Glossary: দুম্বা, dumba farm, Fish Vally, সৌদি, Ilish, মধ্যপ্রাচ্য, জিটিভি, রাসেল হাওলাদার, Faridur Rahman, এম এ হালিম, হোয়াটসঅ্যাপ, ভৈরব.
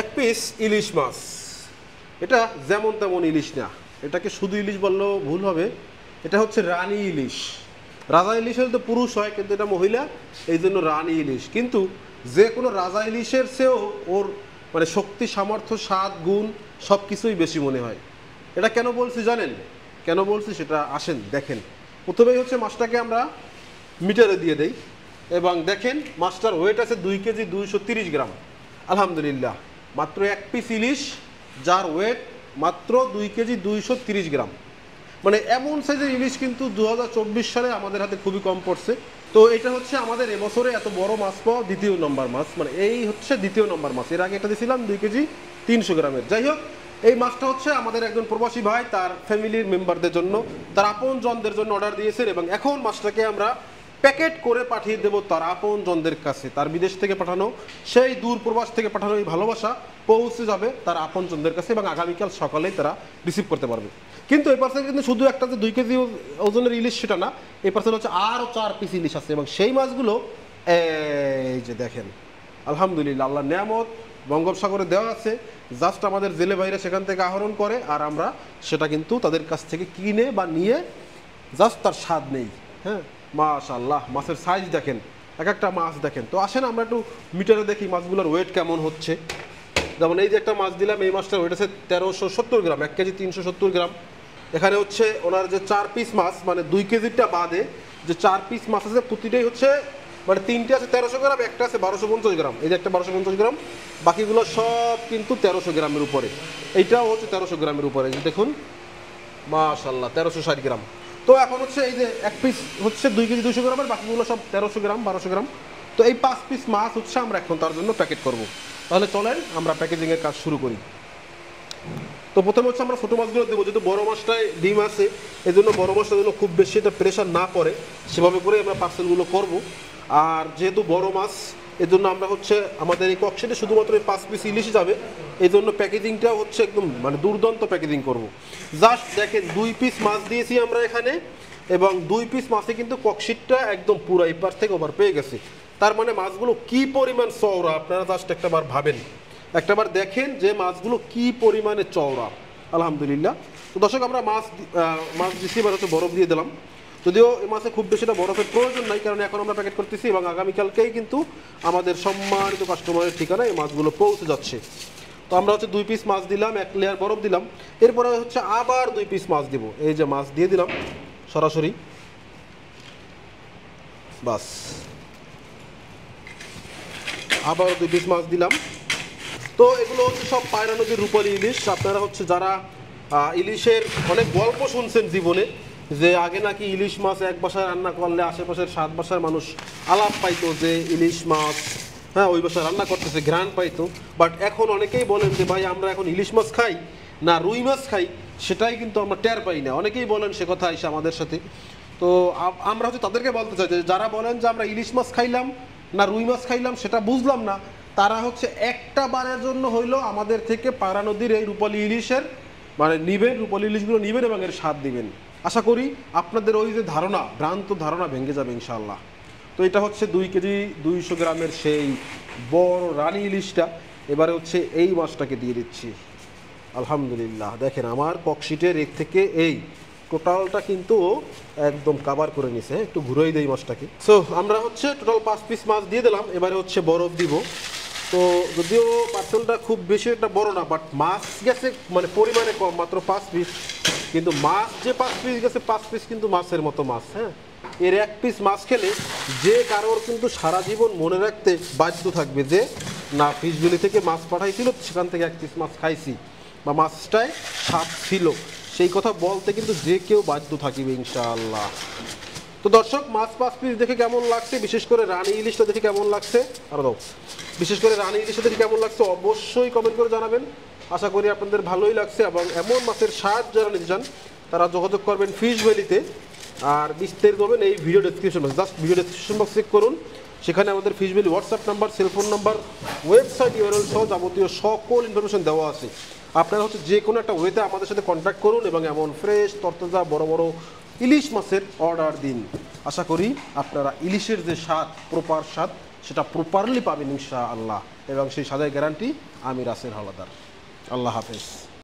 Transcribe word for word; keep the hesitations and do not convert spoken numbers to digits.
এক পিস ইলিশ মাছ, এটা যেমন তেমন ইলিশ না, এটাকে শুধু ইলিশ বললেও ভুল হবে। এটা হচ্ছে রানী ইলিশ। রাজা ইলিশ হলে তো পুরুষ হয়, কিন্তু এটা মহিলা, এই জন্য রানী ইলিশ। কিন্তু যে কোনো রাজা ইলিশের চেয়েও ওর মানে শক্তি, সামর্থ্য, স্বাদ, গুণ সব কিছুই বেশি মনে হয়। এটা কেন বলছি জানেন? কেন বলছি সেটা আসেন দেখেন। প্রথমেই হচ্ছে মাছটাকে আমরা মিটারে দিয়ে দেই এবং দেখেন মাছটার ওয়েট আছে দুই কেজি দুইশো তিরিশ গ্রাম। আলহামদুলিল্লাহ, মাত্র এক পিস ইলিশ যার ওয়েট মাত্র দুই কেজি দুইশো তিরিশ গ্রাম, মানে এমন সাইজের ইলিশ কিন্তু দু হাজার চব্বিশ সালে আমাদের হাতে খুবই কম পড়ছে। তো এটা হচ্ছে আমাদের এবছরে এত বড় মাছ পাওয়া দ্বিতীয় নম্বর মাছ, মানে এই হচ্ছে দ্বিতীয় নম্বর মাছ। এর আগে এটা দিয়েছিলাম দুই কেজি তিনশো গ্রামের। যাই হোক, এই মাছটা হচ্ছে আমাদের একজন প্রবাসী ভাই তার ফ্যামিলির মেম্বারদের জন্য, তার আপন জনদের জন্য অর্ডার দিয়েছেন, এবং এখন মাছটাকে আমরা প্যাকেট করে পাঠিয়ে দেব তার আপন জনদের কাছে। তার বিদেশ থেকে পাঠানো, সেই দূর প্রবাস থেকে পাঠানো এই ভালোবাসা পৌঁছে যাবে তার আপন জনদের কাছে, এবং আগামীকাল সকালেই তারা রিসিভ করতে পারবে। কিন্তু এই পার্সেল কিন্তু শুধু একটা যে দুই কেজি ওজনের ইলিশ সেটা না, এই পার্সেল হচ্ছে আরও চার পিস ইলিশ আছে, এবং সেই মাছগুলো এই যে দেখেন। আলহামদুলিল্লাহ, আল্লাহ নিয়ামত বঙ্গোপসাগরে দেওয়া আছে। জাস্ট আমাদের জেলে ভাইরা সেখান থেকে আহরণ করে, আর আমরা সেটা কিন্তু তাদের কাছ থেকে কিনে বা নিয়ে জাস্ট তার স্বাদ নেই। হ্যাঁ, মাশাআল্লাহ, মাছের সাইজ দেখেন, এক একটা মাছ দেখেন। তো আসেন আমরা একটু মিটারে দেখি মাছগুলোর ওয়েট কেমন হচ্ছে। যেমন এই যে একটা মাছ দিলাম, এই মাছটার ওয়েট আছে তেরোশো সত্তর গ্রাম, এক কেজি তিনশো সত্তর গ্রাম। এখানে হচ্ছে ওনার যে চার পিস মাছ, মানে দুই কেজিরটা বাদে যে চার পিস মাছ আছে, প্রতিটাই হচ্ছে মানে তিনটে আছে তেরোশো গ্রাম, একটা আছে বারোশো পঞ্চাশ গ্রাম, এই যে একটা বারোশো পঞ্চাশ গ্রাম, বাকিগুলো সব কিন্তু তেরোশো গ্রামের উপরে। এইটাও হচ্ছে তেরোশো গ্রামের উপরে, যে দেখুন মাশাল্লাহ, তেরোশো ষাট গ্রাম। তো এখন হচ্ছে এই যে এক পিস হচ্ছে দুই কেজি দুশো গ্রামের, বাকিগুলো সব তেরোশো গ্রাম বারোশো গ্রাম। তো এই পাঁচ পিস মাছ হচ্ছে আমরা এখন তার জন্য প্যাকেট করব। তাহলে চলেন আমরা প্যাকেজিংয়ের কাজ শুরু করি। তো প্রথমে হচ্ছে আমরা ছোটো মাছগুলো দেবো, যেহেতু বড়ো মাছটায় ডিম আছে, এই জন্য বড়ো মাছটার জন্য খুব বেশি এটা প্রেশার না পড়ে সেভাবে করে আমরা পার্সেলগুলো করব। আর যেহেতু বড়ো মাছ, এই জন্য আমরা হচ্ছে আমাদের এই ককশিটে শুধুমাত্র এই পাঁচ পিস ইলিশই যাবে, এই জন্য প্যাকেজিংটা হচ্ছে একদম মানে দুর্দান্ত প্যাকেজিং করব। জাস্ট দেখেন, দুই পিস মাছ দিয়েছি আমরা এখানে, এবং দুই পিস মাছে কিন্তু ককশিটটা একদম পুরো এপার থেকে ওপার পেয়ে গেছে। তার মানে মাছগুলো কি পরিমাণ চওড়া আপনারা জাস্ট একটাবার ভাবেন, একটাবার দেখেন যে মাছগুলো কি পরিমাণে চওড়া। আলহামদুলিল্লাহ। তো দর্শক, আমরা মাছ মাছ দিচ্ছি, এবার হচ্ছে বরফ দিয়ে দিলাম। যদিও এই মাছে খুব বেশিটা বরফের প্রয়োজন নাই, কারণ এখন আমরা প্যাকেট করতেছি এবং আগামীকালকেই কিন্তু আমাদের সম্মানিত কাস্টমারের ঠিকানায় এই মাছগুলো পৌঁছে যাচ্ছে। তো আমরা হচ্ছে দুই পিস মাছ দিলাম, এক লেয়ার বরফ দিলাম, এরপরে হচ্ছে আবার দুই পিস মাছ দিব। এই যে মাছ দিয়ে দিলাম সরাসরি, বাস আবার দুই পিস মাছ দিলাম। তো এগুলো হচ্ছে সব পায়রা নদীর রূপালী ইলিশ। আপনারা হচ্ছে যারা ইলিশের অনেক গল্প শুনছেন জীবনে, যে আগে নাকি ইলিশ মাছ এক বাসায় রান্না করলে আশেপাশের সাত বাসার মানুষ আলাপ পাইতো যে ইলিশ মাছ, হ্যাঁ, ওই বাসায় রান্না করতেছে, ঘ্রাণ পাইতো। বাট এখন অনেকেই বলেন যে ভাই আমরা এখন ইলিশ মাছ খাই না রুই মাছ খাই, সেটাই কিন্তু আমরা টের পাই না। অনেকেই বলেন সে কথা এসে আমাদের সাথে। তো আমরা হচ্ছে তাদেরকে বলতে চাই যে যারা বলেন যে আমরা ইলিশ মাছ খাইলাম না রুই মাছ খাইলাম সেটা বুঝলাম না, তারা হচ্ছে একটা বারের জন্য হইলেও আমাদের থেকে পায়রা নদীর এই রূপালী ইলিশের মানে নিবেন, রূপালী ইলিশগুলো নিবেন এবং এর স্বাদ দিবেন। আশা করি আপনাদের ওই যে ধারণা, ভ্রান্ত ধারণা ভেঙে যাবে ইনশাআল্লাহ। তো এটা হচ্ছে দুই কেজি দুইশো গ্রামের সেই বড় রানী ইলিশটা। এবারে হচ্ছে এই মাছটাকে দিয়ে দিচ্ছি। আলহামদুলিল্লাহ, দেখেন আমার ককশিটের এর থেকে এই টোটালটা কিন্তু একদম কাভার করে নিছে। একটু ঘুরেই দেই মাছটাকে। সো আমরা হচ্ছে টোটাল পাঁচ পিস মাছ দিয়ে দিলাম, এবারে হচ্ছে বরফ দিব। তো যদিও পার্সেলটা খুব বেশি একটা বড় না, বাট মাছ গেছে মানে পরিমাণে কম, মাত্র পাঁচ পিস, কিন্তু মাছ যে পাঁচ পিস গেছে, পাঁচ পিস কিন্তু মাছের মতো মাছ। হ্যাঁ, এর এক পিস মাছ খেলে যে কারোর কিন্তু সারা জীবন মনে রাখতে বাধ্য থাকবে যে না, ফিশগুলি থেকে মাছ পাঠাইছিল, সেখান থেকে এক পিস মাছ খাইছি বা মাছটায় স্বাদ ছিল, সেই কথা বলতে কিন্তু যে কেউ বাধ্য থাকিবে ইনশাআল্লাহ। তো দর্শক, মাছ পাঁচ পিস দেখে কেমন লাগছে, বিশেষ করে রানী ইলিশটা দেখে কেমন লাগছে, আর দাও বিশেষ করে রানী ইলিশটা দেখে কেমন লাগছে অবশ্যই কমেন্ট করে জানাবেন। আশা করি আপনাদের ভালোই লাগছে, এবং এমন মাছের স্বাদ যারা নিতে চান তারা যোগাযোগ করবেন ফিশ ভ্যালিতে। আর বিস্তারিত হবেন এই video description box, just video description box check করুন, সেখানে আমাদের fish valley হোয়াটসঅ্যাপ number, cellphone number, website URL সহ যাবতীয় সকল ইনফরমেশন দেওয়া আছে। আপনারা হচ্ছে যে কোনো একটা ওয়েতে আমাদের সাথে কন্ট্যাক্ট করুন এবং এমন ফ্রেশ তরতাজা বড় বড় ইলিশ মাছের অর্ডার দিন। আশা করি আপনারা ইলিশের যে স্বাদ, প্রপার স্বাদ, সেটা প্রপারলি পাবেন ইনশাআল্লাহ। এবং সেই সাজায় গ্যারান্টি আমি রাসেল হাওলাদার। আল্লাহ হাফেজ।